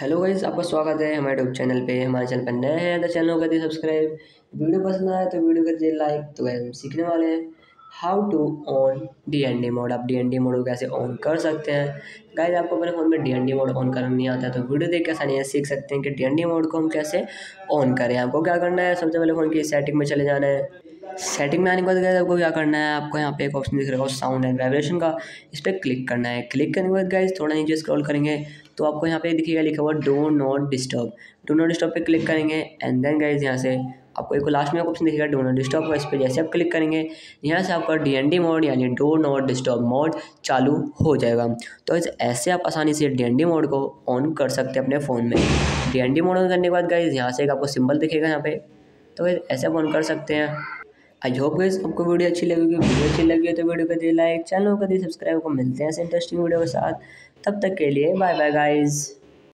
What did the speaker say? Hello guys, आपका स्वागत है हमारे यूट्यूब चैनल पे। हमारे चैनल पर नए हैं तो चैनल को कर दिए सब्सक्राइब। वीडियो पसंद आए तो वीडियो कर दिए लाइक। तो गाइस, हम सीखने वाले हैं how to on DND mode. आप डीएनडी मोड को कैसे ऑन कर सकते हैं। गाइस, आपको अपने फ़ोन में डीएनडी मोड ऑन करना नहीं आता तो वीडियो देख के आसानी से सीख सकते हैं कि डीएनडी मोड को हम कैसे ऑन करें। आपको क्या करना है, सबसे पहले फ़ोन की सेटिंग में चले जाना है। सेटिंग में आने के बाद गाइस आपको क्या करना है, आपको यहाँ पे एक ऑप्शन दिख रहा होगा साउंड एंड वाइब्रेशन का, इस पर क्लिक करना है। क्लिक करने के बाद गाइस थोड़ा नीचे स्क्रॉल करेंगे तो आपको यहाँ पे दिखेगा लिखा हुआ do not disturb. Do not disturb पे क्लिक करेंगे एंड देन गाइस यहाँ से आपको एक लास्ट में एक ऑप्शन दिखेगा डू नॉट डिस्टर्ब का, इस पर जैसे आप क्लिक करेंगे यहाँ से आपका डीएनडी मोड यानी डू नॉट डिस्टर्ब मोड चालू हो जाएगा। तो ऐसे आप आसानी से डीएनडी मोड को ऑन कर सकते हैं अपने फ़ोन में। डीएनडी मोड ऑन करने के बाद गाइस यहाँ से एक आपको सिंबल दिखेगा यहाँ पे, तो गाइस ऐसे आप ऑन कर सकते हैं। आई होप गाइस आपको वीडियो अच्छी लगेगी। वीडियो अच्छी लगी हो तो वीडियो को दे लाइक, चैनल को दे सब्सक्राइब। को मिलते हैं ऐसे इंटरेस्टिंग वीडियो के साथ, तब तक के लिए बाय बाय गाइस।